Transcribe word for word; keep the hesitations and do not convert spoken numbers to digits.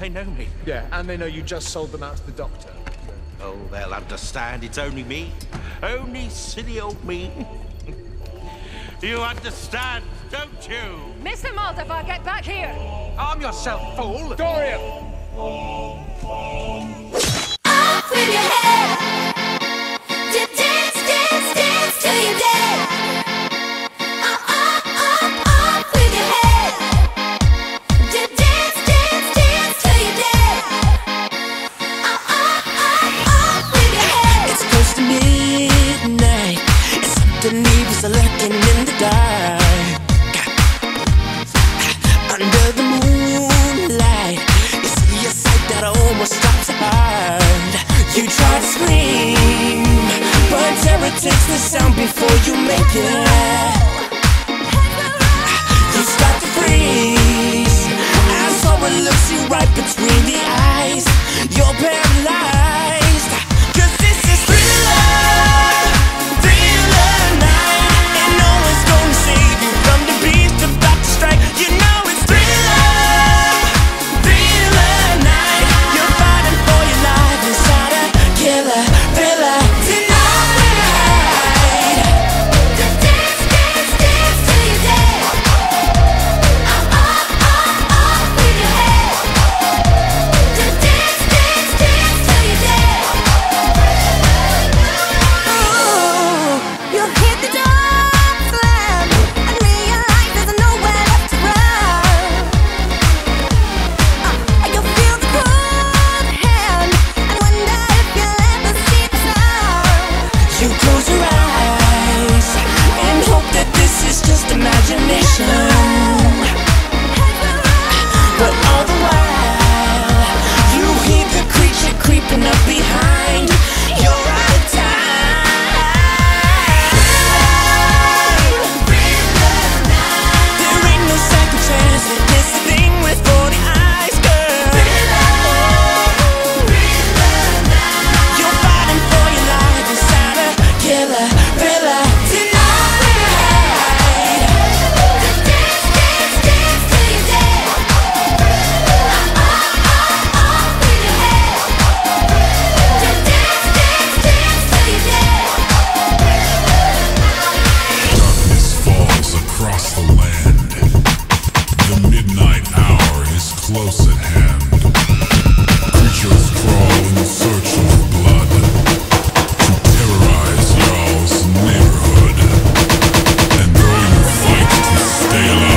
They know me. Yeah, and they know you just sold them out to the doctor. Oh, they'll understand. It's only me. Only silly old me. You understand, don't you? Mister Maldivar, get back here! Arm yourself, fool! Dorian! Off with your head! To dance, dance, dance till you're dead! Leaves are lurking in the dark. Under the moonlight, you see a sight that almost stops your heart. You try to scream, but terror takes the sound before you make it. You start to freeze as horror looks you right between the eyes. You're paralyzed, 'cause this is Thriller. Stay alive.